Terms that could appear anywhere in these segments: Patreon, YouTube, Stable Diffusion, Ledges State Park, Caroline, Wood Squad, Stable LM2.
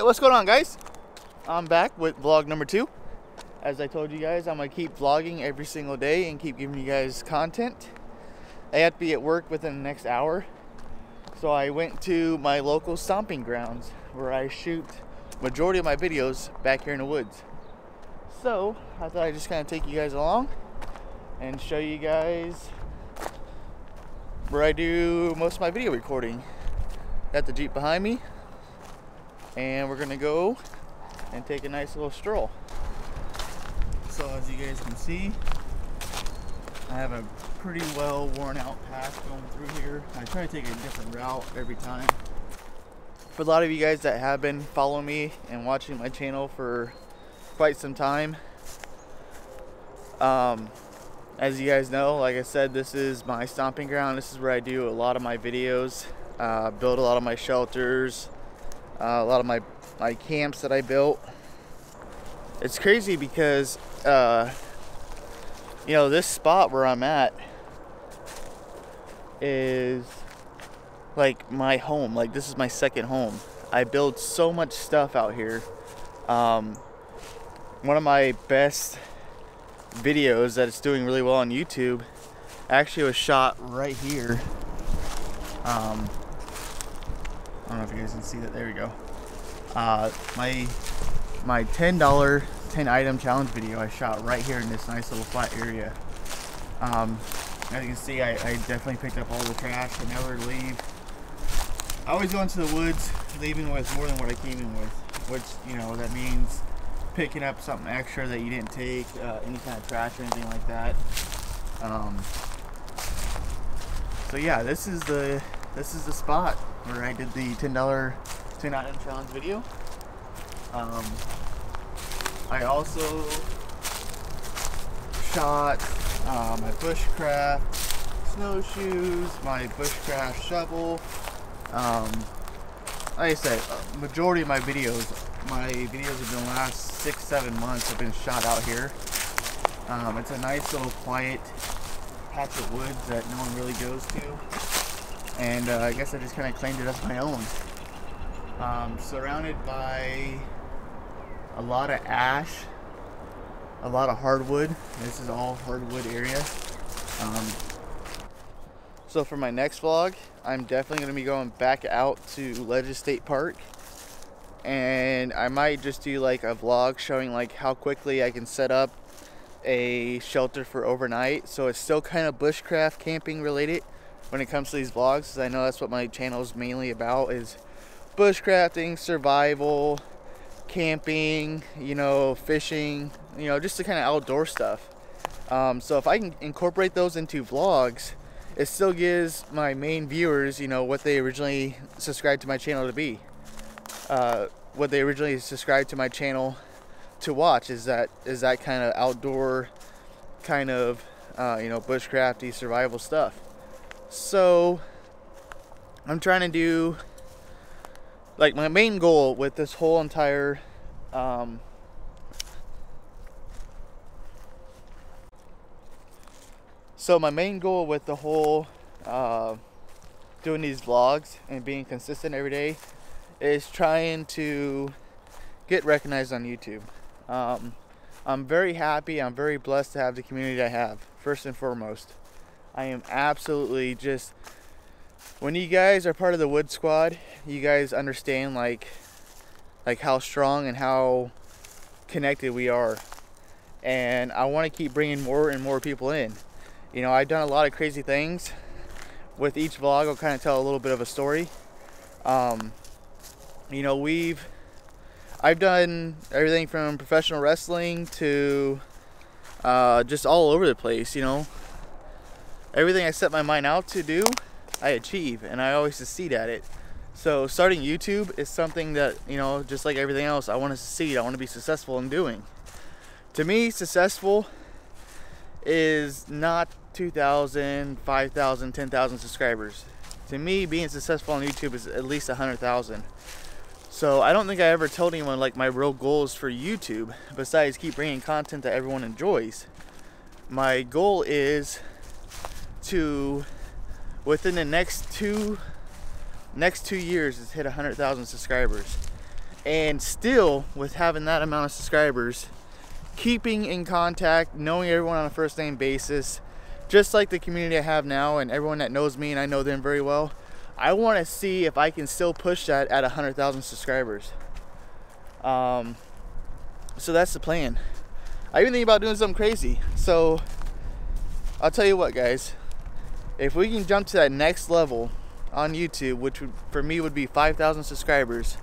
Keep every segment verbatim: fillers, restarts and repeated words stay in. Hey, what's going on, guys? I'm back with vlog number two. As I told you guys, I'm gonna keep vlogging every single day and keep giving you guys content. I have to be at work within the next hour, so I went to my local stomping grounds where I shoot majority of my videos back here in the woods. So I thought I'd just kind of take you guys along and show you guys where I do most of my video recording. Got the Jeep behind me, and we're gonna go and take a nice little stroll. So as you guys can see, I have a pretty well worn out path going through here. I try to take a different route every time. For a lot of you guys that have been following me and watching my channel for quite some time, um, as you guys know, like I said, this is my stomping ground. This is where I do a lot of my videos, uh, build a lot of my shelters, Uh, a lot of my, my camps that I built. It's crazy because, uh, you know, this spot where I'm at is like my home. Like, this is my second home. I build so much stuff out here. Um, one of my best videos that it's doing really well on YouTube actually was shot right here. Um, I don't know if you guys can see that. There we go. Uh, my my ten dollar ten item challenge video I shot right here in this nice little flat area. Um, as you can see, I, I definitely picked up all the trash. I never leave. I always go into the woods leaving with more than what I came in with, which, you know, that means picking up something extra that you didn't take, uh, any kind of trash or anything like that. Um, so yeah, this is the this is the spot where I did the ten dollar ten item challenge video. Um, I also shot uh, my bushcraft snowshoes, my bushcraft shovel. Um, like I said, uh, majority of my videos, my videos have been the last six, seven months have been shot out here. Um, it's a nice little quiet patch of woods that no one really goes to. And uh, I guess I just kind of claimed it as my own. Um, surrounded by a lot of ash, a lot of hardwood. This is all hardwood area. Um, so for my next vlog, I'm definitely gonna be going back out to Ledges State Park. And I might just do like a vlog showing like how quickly I can set up a shelter for overnight. So it's still kind of bushcraft camping related when it comes to these vlogs, because I know that's what my channel is mainly about, is bushcrafting, survival, camping, you know, fishing, you know, just the kind of outdoor stuff. Um, so if I can incorporate those into vlogs, it still gives my main viewers, you know, what they originally subscribed to my channel to be. Uh, what they originally subscribed to my channel to watch is that is that kind of outdoor, kind of, uh, you know, bushcrafty survival stuff. So I'm trying to do, like, my main goal with this whole entire um, so my main goal with the whole uh, doing these vlogs and being consistent every day is trying to get recognized on YouTube. um, I'm very happy, I'm very blessed to have the community I have, first and foremost. I am absolutely just, when you guys are part of the Wood Squad, you guys understand like like how strong and how connected we are. And I want to keep bringing more and more people in. You know, I've done a lot of crazy things. With each vlog, I'll kind of tell a little bit of a story. Um, you know, we've, I've done everything from professional wrestling to uh, just all over the place, you know. Everything I set my mind out to do, I achieve, and I always succeed at it. So starting YouTube is something that, you know, just like everything else, I want to succeed. I want to be successful in doing. To me, successful is not two thousand, five thousand, ten thousand subscribers. To me, being successful on YouTube is at least one hundred thousand. So I don't think I ever told anyone like my real goals for YouTube, besides keep bringing content that everyone enjoys. My goal is to, within the next two next two years, is hit one hundred thousand subscribers. and still, with having that amount of subscribers, keeping in contact, knowing everyone on a first name basis, just like the community I have now and everyone that knows me and I know them very well, I want to see if I can still push that at one hundred thousand subscribers. Um, so that's the plan. I even think about doing something crazy. So I'll tell you what, guys, if we can jump to that next level on YouTube, which would, for me would be five thousand subscribers,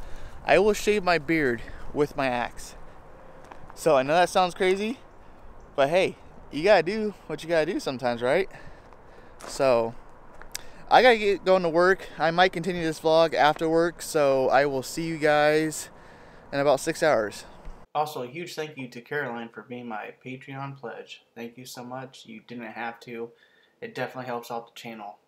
I will shave my beard with my axe. So I know that sounds crazy, but hey, you gotta do what you gotta do sometimes, right? So I gotta get going to work. I might continue this vlog after work, so I will see you guys in about six hours. Also, a huge thank you to Caroline for being my Patreon pledge. Thank you so much. You didn't have to. It definitely helps out the channel.